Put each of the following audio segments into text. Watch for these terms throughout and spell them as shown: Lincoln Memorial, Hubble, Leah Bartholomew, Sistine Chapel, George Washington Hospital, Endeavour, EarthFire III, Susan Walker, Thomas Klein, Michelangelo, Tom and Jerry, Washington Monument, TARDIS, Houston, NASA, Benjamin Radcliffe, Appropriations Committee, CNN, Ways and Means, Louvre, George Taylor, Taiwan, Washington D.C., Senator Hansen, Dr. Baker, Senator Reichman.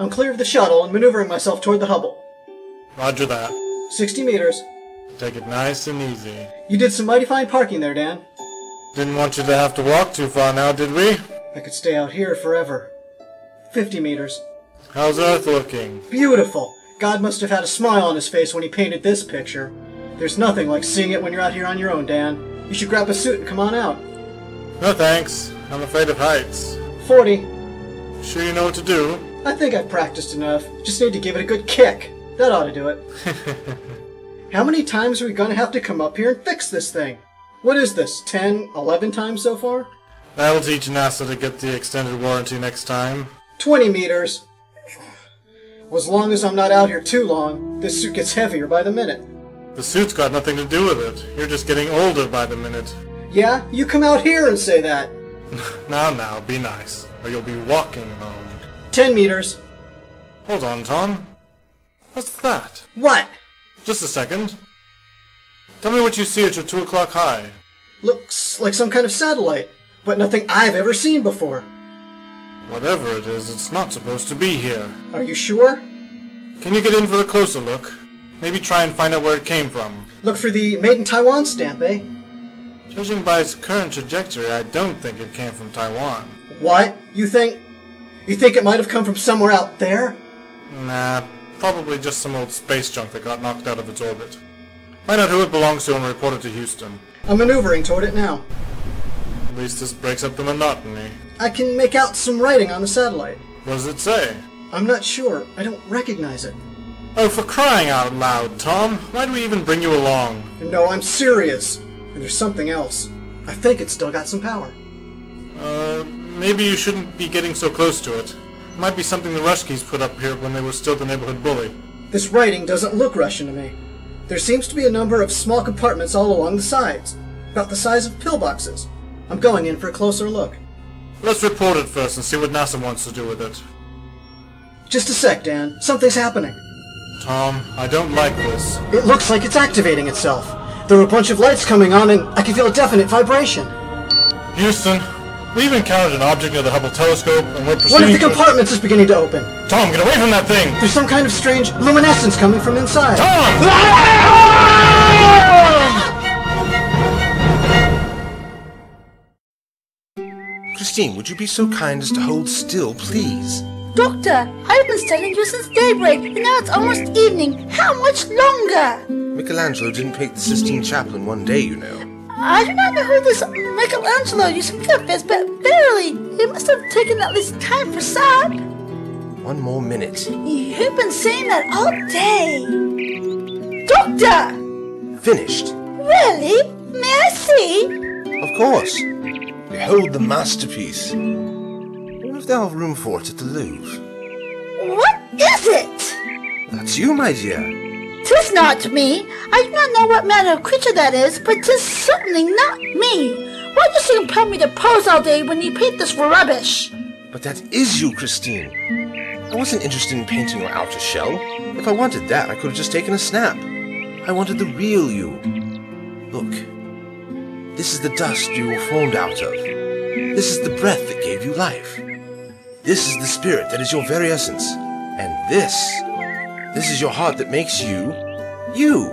I'm clear of the shuttle and maneuvering myself toward the Hubble. Roger that. 60 meters. Take it nice and easy. You did some mighty fine parking there, Dan. Didn't want you to have to walk too far now, did we? I could stay out here forever. 50 meters. How's Earth looking? Beautiful. God must have had a smile on his face when he painted this picture. There's nothing like seeing it when you're out here on your own, Dan. You should grab a suit and come on out. No thanks. I'm afraid of heights. 40. Sure you know what to do? I think I've practiced enough. Just need to give it a good kick. That ought to do it. How many times are we going to have to come up here and fix this thing? What is this, 10, 11 times so far? That'll teach NASA to get the extended warranty next time. 20 meters. Well, as long as I'm not out here too long, this suit gets heavier by the minute. The suit's got nothing to do with it. You're just getting older by the minute. Yeah, you come out here and say that. Now, be nice, or you'll be walking home. 10 meters. Hold on, Tom. What's that? What? Just a second. Tell me what you see at your 2 o'clock high. Looks like some kind of satellite, but nothing I've ever seen before. Whatever it is, it's not supposed to be here. Are you sure? Can you get in for a closer look? Maybe try and find out where it came from. Look for the Made in Taiwan stamp, eh? Judging by its current trajectory, I don't think it came from Taiwan. What? You think it might have come from somewhere out there? Nah, probably just some old space junk that got knocked out of its orbit. Find out who it belongs to and report it to Houston. I'm maneuvering toward it now. At least this breaks up the monotony. I can make out some writing on the satellite. What does it say? I'm not sure. I don't recognize it. Oh, for crying out loud, Tom. Why do we even bring you along? No, I'm serious. And there's something else. I think it's still got some power. Maybe you shouldn't be getting so close to it. It might be something the Ruskies put up here when they were still the neighborhood bully. This writing doesn't look Russian to me. There seems to be a number of small compartments all along the sides, about the size of pillboxes. I'm going in for a closer look. Let's report it first and see what NASA wants to do with it. Just a sec, Dan. Something's happening. Tom, I don't like this. It looks like it's activating itself. There are a bunch of lights coming on and I can feel a definite vibration. Houston, we've encountered an object near the Hubble telescope and we're proceeding. One of the compartments is beginning to open. Tom, get away from that thing! There's some kind of strange luminescence coming from inside. Tom! Christine, would you be so kind as to hold still, please? Doctor, I've been studying you since daybreak, and now it's almost evening. How much longer? Michelangelo didn't paint the Sistine Chapel in one day, you know. I do not know who this Michelangelo you speak of is, but barely. It must have taken at least time for sap. One more minute. You've been saying that all day. Doctor! Finished. Really? May I see? Of course. Behold the masterpiece. I wonder if they'll have room for it at the Louvre. What is it? That's you, my dear. 'Tis not me. I do not know what manner of creature that is, but 'tis certainly not me. Why do you compel me to pose all day when you paint this rubbish? But that is you, Christine. I wasn't interested in painting your outer shell. If I wanted that, I could have just taken a snap. I wanted the real you. Look. This is the dust you were formed out of. This is the breath that gave you life. This is the spirit that is your very essence. And this is your heart that makes you, you.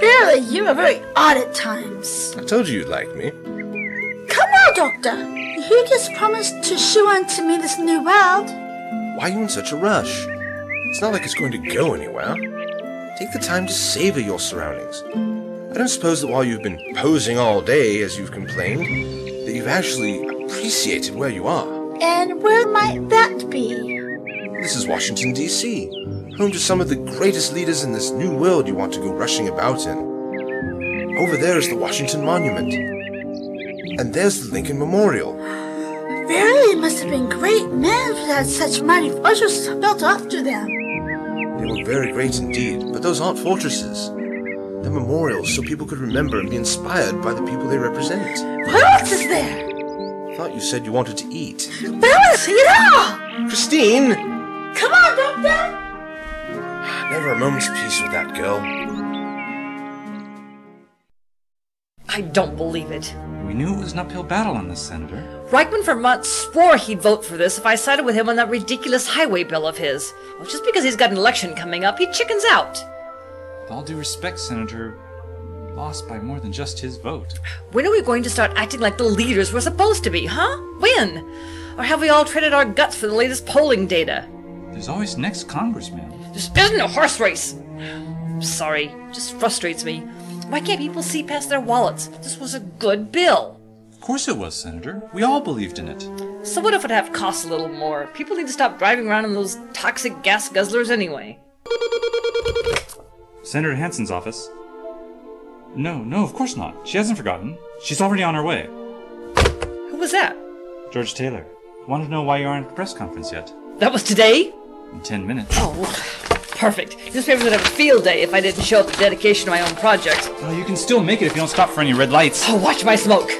Really, you are very odd at times. I told you you'd like me. Come on, Doctor. You just promised to show unto me this new world. Why are you in such a rush? It's not like it's going to go anywhere. Take the time to savor your surroundings. I don't suppose that while you've been posing all day, as you've complained, that you've actually appreciated where you are. And where might that be? This is Washington, D.C., home to some of the greatest leaders in this new world you want to go rushing about in. Over there is the Washington Monument. And there's the Lincoln Memorial. Verily, it must have been great men who had such mighty fortresses built after them. They were very great indeed, but those aren't fortresses. The memorials so people could remember and be inspired by the people they represent. What else is there? I thought you said you wanted to eat. But I want to see it all! Christine! Come on, Doctor! Never a moment's peace with that girl. I I don't believe it. We knew it was an uphill battle on this, Senator. Reichman for months swore he'd vote for this if I sided with him on that ridiculous highway bill of his. Well, just because he's got an election coming up, he chickens out. With all due respect, Senator, we lost by more than just his vote. When are we going to start acting like the leaders we're supposed to be, huh? When? Or have we all traded our guts for the latest polling data? There's always next congressman. This isn't a horse race. I'm sorry, it just frustrates me. Why can't people see past their wallets? This was a good bill. Of course it was, Senator. We all believed in it. So what if it'd have cost a little more? People need to stop driving around in those toxic gas guzzlers anyway. Senator Hansen's office. No, of course not. She hasn't forgotten. She's already on her way. Who was that? George Taylor. Wanted to know why you aren't at the press conference yet. That was today? In 10 minutes. Oh, perfect. Newspapers would have a field day if I didn't show up the dedication to my own project. Well, you can still make it if you don't stop for any red lights. Oh, watch my smoke!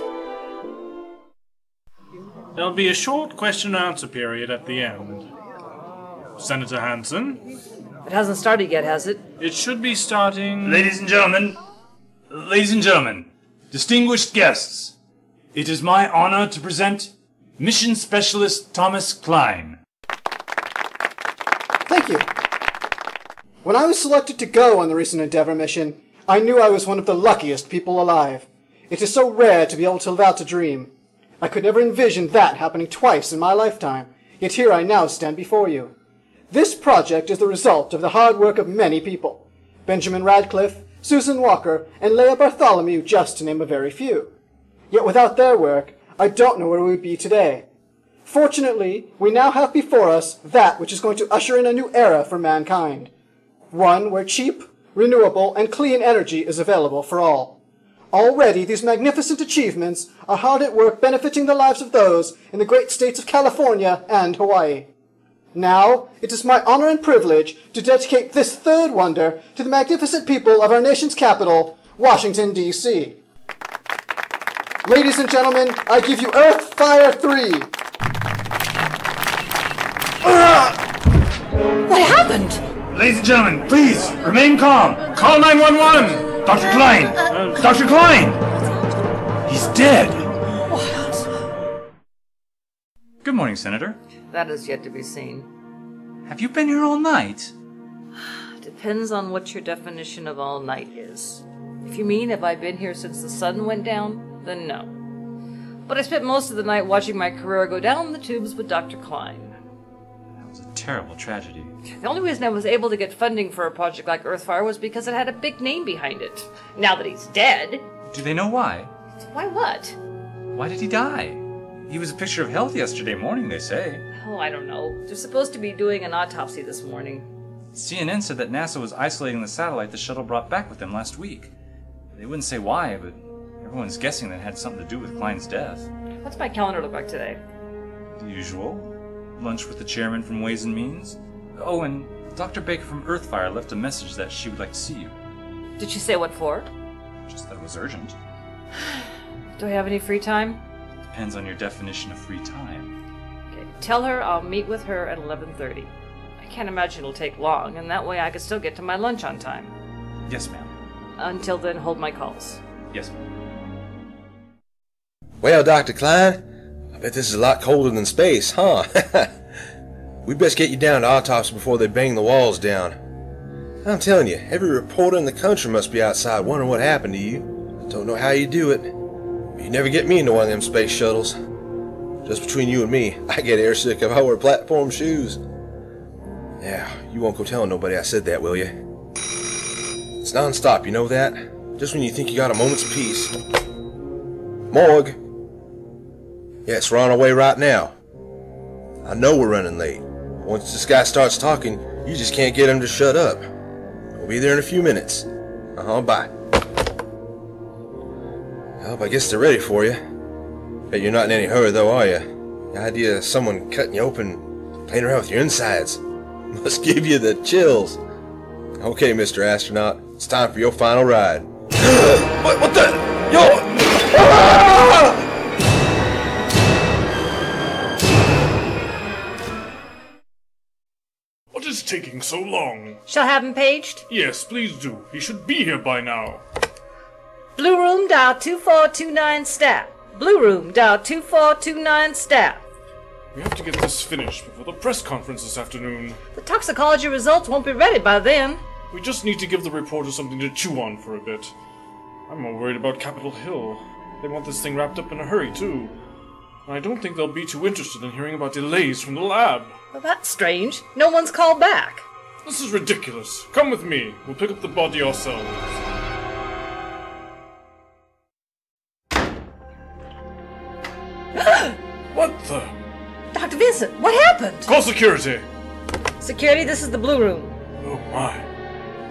There'll be a short question-and-answer period at the end. Senator Hansen? It hasn't started yet, has it? It should be starting... Ladies and gentlemen, distinguished guests, it is my honor to present Mission Specialist Thomas Klein. Thank you. When I was selected to go on the recent Endeavour mission, I knew I was one of the luckiest people alive. It is so rare to be able to live out a dream. I could never envision that happening twice in my lifetime, yet here I now stand before you. This project is the result of the hard work of many people. Benjamin Radcliffe, Susan Walker, and Leah Bartholomew, just to name a very few. Yet without their work, I don't know where we would be today. Fortunately, we now have before us that which is going to usher in a new era for mankind. One where cheap, renewable, and clean energy is available for all. Already, these magnificent achievements are hard at work benefiting the lives of those in the great states of California and Hawaii. Now, it is my honor and privilege to dedicate this third wonder to the magnificent people of our nation's capital, Washington, D.C. Ladies and gentlemen, I give you EarthFire III. What happened? Ladies and gentlemen, please, remain calm. Call 911! Dr. Klein! Dr. Klein! He's dead! What? Good morning, Senator. That is yet to be seen. Have you been here all night? Depends on what your definition of all night is. If you mean have I been here since the sun went down, then no. But I spent most of the night watching my career go down the tubes with Dr. Klein. It was a terrible tragedy. The only reason I was able to get funding for a project like EarthFire was because it had a big name behind it. Now that he's dead... Do they know why? Why what? Why did he die? He was a picture of health yesterday morning, they say. Oh, I don't know. They're supposed to be doing an autopsy this morning. CNN said that NASA was isolating the satellite the shuttle brought back with them last week. They wouldn't say why, but everyone's guessing that it had something to do with Klein's death. What's my calendar look like today? The usual. Lunch with the chairman from Ways and Means. Oh, and Dr. Baker from EarthFire left a message that she would like to see you. Did she say what for? Just that it was urgent. Do I have any free time? Depends on your definition of free time. Okay, tell her I'll meet with her at 11:30. I can't imagine it'll take long, and that way I could still get to my lunch on time. Yes, ma'am. Until then, hold my calls. Yes, ma'am. Well, Dr. Klein, I bet this is a lot colder than space, huh? We best get you down to autopsy before they bang the walls down. I'm telling you, every reporter in the country must be outside wondering what happened to you. I don't know how you do it. You never get me into one of them space shuttles. Just between you and me, I get airsick if I wear platform shoes. Now, you won't go telling nobody I said that, will you? It's non-stop, you know that? Just when you think you got a moment's peace. Morgue! Yes, we're on our way right now. I know we're running late. Once this guy starts talking, you just can't get him to shut up. We'll be there in a few minutes. Bye. Well, I guess they're ready for you. Bet you're not in any hurry though, are you? The idea of someone cutting you open, playing around with your insides, must give you the chills. Okay, Mr. Astronaut, it's time for your final ride. What the? Yo! Ah! Is taking so long? Shall have him paged? Yes, please do. He should be here by now. Blue Room, dial 2429 staff. Blue Room, dial 2429 staff. We have to get this finished before the press conference this afternoon. The toxicology results won't be ready by then. We just need to give the reporters something to chew on for a bit. I'm more worried about Capitol Hill. They want this thing wrapped up in a hurry, too. And I don't think they'll be too interested in hearing about delays from the lab. Well, that's strange. No one's called back. This is ridiculous. Come with me. We'll pick up the body ourselves. What the? Dr. Vincent, what happened? Call security. Security, this is the Blue Room. Oh, my.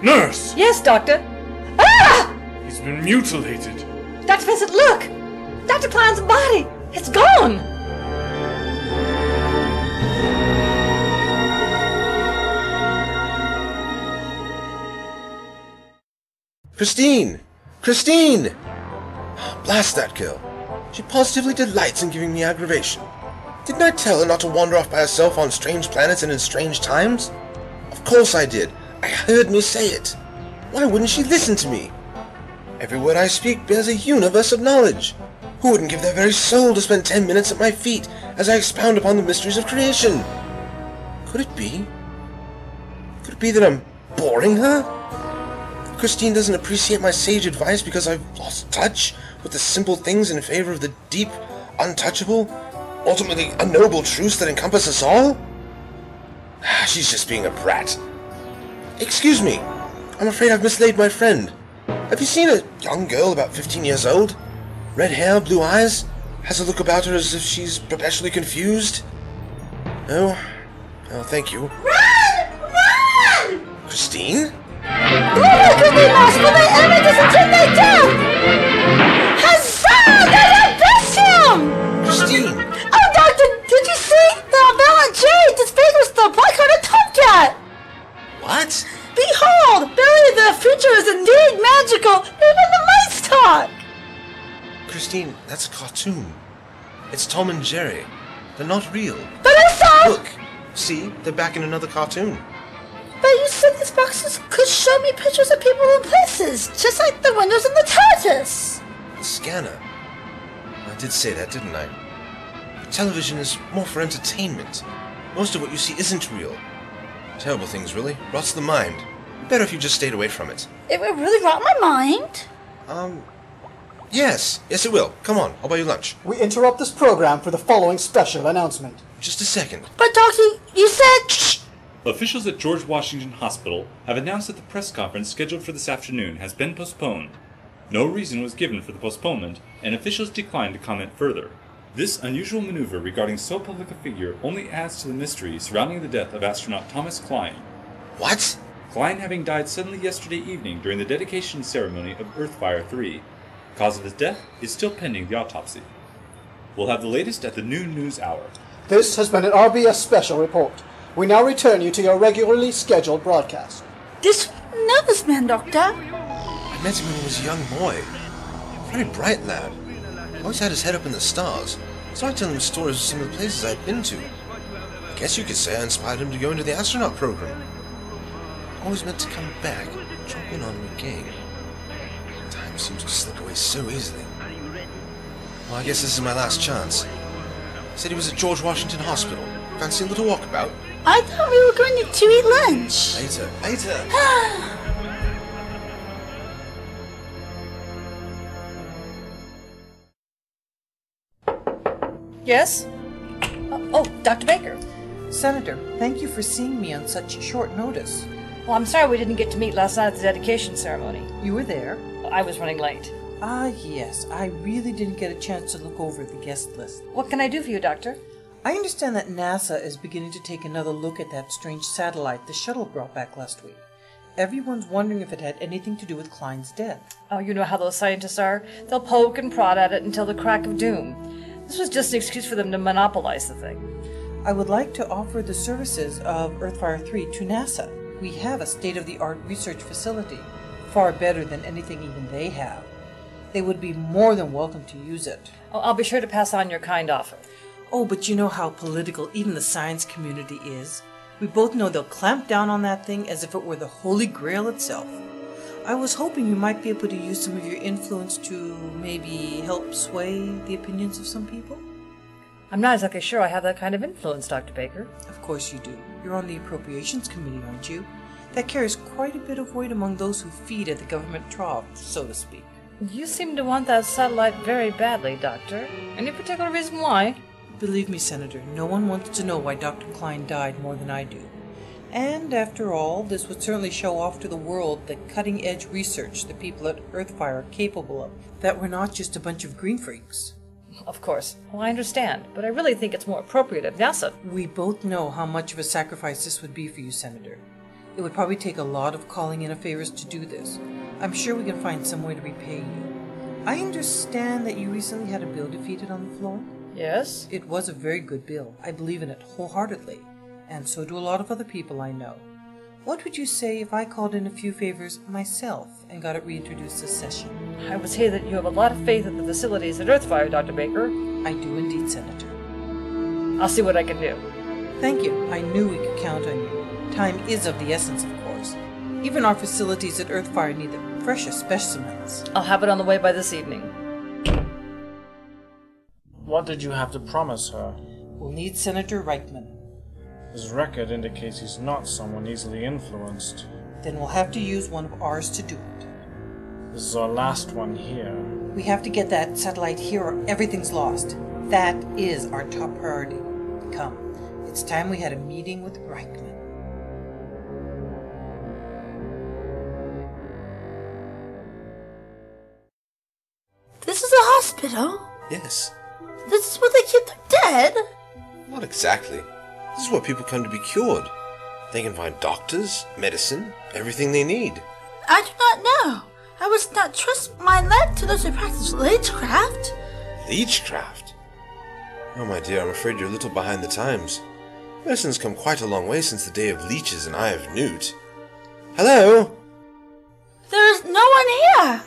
Nurse! Yes, Doctor. Ah! He's been mutilated. Dr. Vincent, look! Dr. Klein's body! It's gone! Christine! Christine! Blast that girl. She positively delights in giving me aggravation. Didn't I tell her not to wander off by herself on strange planets and in strange times? Of course I did. I heard me say it. Why wouldn't she listen to me? Every word I speak bears a universe of knowledge. Who wouldn't give their very soul to spend 10 minutes at my feet as I expound upon the mysteries of creation? Could it be? Could it be that I'm boring her? Christine doesn't appreciate my sage advice because I've lost touch with the simple things in favor of the deep, untouchable, ultimately unknowable truths that encompass us all? She's just being a brat. Excuse me, I'm afraid I've mislaid my friend. Have you seen a young girl about 15 years old? Red hair, blue eyes? Has a look about her as if she's perpetually confused? No? Oh, thank you. Run! Run! Christine? Oh, look who we lost for the images until they death! Huzzah! They replaced him! Christine! Oh, Doctor, did you see? The Valent Jade disfigures the black-hearted tomcat! What? Behold! Barely the future is indeed magical! Even the mice talk! Christine, that's a cartoon. It's Tom and Jerry. They're not real. But it's all... Look! See? They're back in another cartoon. But you said these boxes could show me pictures of people and places, just like the windows in the TARDIS! The scanner. I did say that, didn't I? But television is more for entertainment. Most of what you see isn't real. Terrible things, really. Rots the mind. Better if you just stayed away from it. It will really rot my mind? Yes. Yes, it will. Come on, I'll buy you lunch. We interrupt this program for the following special announcement. Just a second. But, Doctor, you said... Shh! Officials at George Washington Hospital have announced that the press conference scheduled for this afternoon has been postponed. No reason was given for the postponement, and officials declined to comment further. This unusual maneuver regarding so public a figure only adds to the mystery surrounding the death of astronaut Thomas Klein. What? Klein having died suddenly yesterday evening during the dedication ceremony of EarthFire III. The cause of his death is still pending the autopsy. We'll have the latest at the noon news hour. This has been an RBS special report. We now return you to your regularly scheduled broadcast. This nervous man, Doctor. I met him when he was a young boy. Very bright lad. Always had his head up in the stars, so I tell him stories of some of the places I'd been to. I guess you could say I inspired him to go into the astronaut program. Always meant to come back, drop in on him again. Time seems to slip away so easily. Well, I guess this is my last chance. He said he was at George Washington Hospital. Fancy a little walkabout? I thought we were going to eat lunch. Later, later. Yes? Oh, Dr. Baker. Senator, thank you for seeing me on such short notice. Well, I'm sorry we didn't get to meet last night at the dedication ceremony. You were there? I was running late. Ah, yes. I really didn't get a chance to look over the guest list. What can I do for you, Doctor? I understand that NASA is beginning to take another look at that strange satellite the shuttle brought back last week. Everyone's wondering if it had anything to do with Klein's death. Oh, you know how those scientists are. They'll poke and prod at it until the crack of doom. This was just an excuse for them to monopolize the thing. I would like to offer the services of EarthFire III to NASA. We have a state-of-the-art research facility, far better than anything even they have. They would be more than welcome to use it. Oh, I'll be sure to pass on your kind offer. Oh, but you know how political even the science community is. We both know they'll clamp down on that thing as if it were the Holy Grail itself. I was hoping you might be able to use some of your influence to maybe help sway the opinions of some people. I'm not exactly sure I have that kind of influence, Dr. Baker. Of course you do. You're on the Appropriations Committee, aren't you? That carries quite a bit of weight among those who feed at the government trough, so to speak. You seem to want that satellite very badly, Doctor. Any particular reason why? Believe me, Senator, no one wants to know why Dr. Klein died more than I do. And, after all, this would certainly show off to the world the cutting-edge research the people at EarthFire are capable of, that we're not just a bunch of green freaks. Of course. Well, I understand, but I really think it's more appropriate of NASA. We both know how much of a sacrifice this would be for you, Senator. It would probably take a lot of calling in of favors to do this. I'm sure we can find some way to repay you. I understand that you recently had a bill defeated on the floor? Yes. It was a very good bill. I believe in it wholeheartedly. And so do a lot of other people I know. What would you say if I called in a few favors myself and got it reintroduced this session? I would say that you have a lot of faith in the facilities at EarthFire, Dr. Baker. I do indeed, Senator. I'll see what I can do. Thank you. I knew we could count on you. Time is of the essence, of course. Even our facilities at EarthFire need the freshest specimens. I'll have it on the way by this evening. What did you have to promise her? We'll need Senator Reichman. His record indicates he's not someone easily influenced. Then we'll have to use one of ours to do it. This is our last one here. We have to get that satellite here or everything's lost. That is our top priority. Come, it's time we had a meeting with Reichman. This is a hospital? Yes. This is where they keep their dead? Not exactly. This is where people come to be cured. They can find doctors, medicine, everything they need. I do not know. I would not trust my life to those who practice leechcraft. Leechcraft? Oh, my dear, I'm afraid you're a little behind the times. Medicine's come quite a long way since the day of leeches and Eye of Newt. Hello? There is no one here.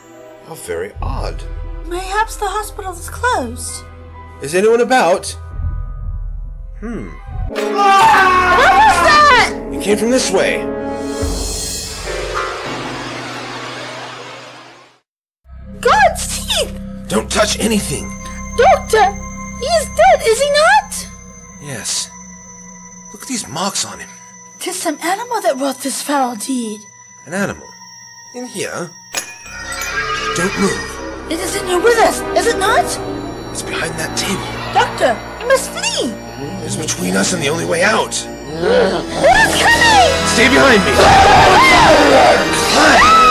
How very odd. Mayhaps the hospital is closed. Is anyone about? What was that? It came from this way. God's teeth! Don't touch anything. Doctor, he is dead, is he not? Yes. Look at these marks on him. Tis some animal that wrought this foul deed. An animal? In here? Don't move. It is in here with us, is it not? It's behind that table. Doctor, we must flee. It's between us and the only way out. What is coming? Stay behind me. Climb!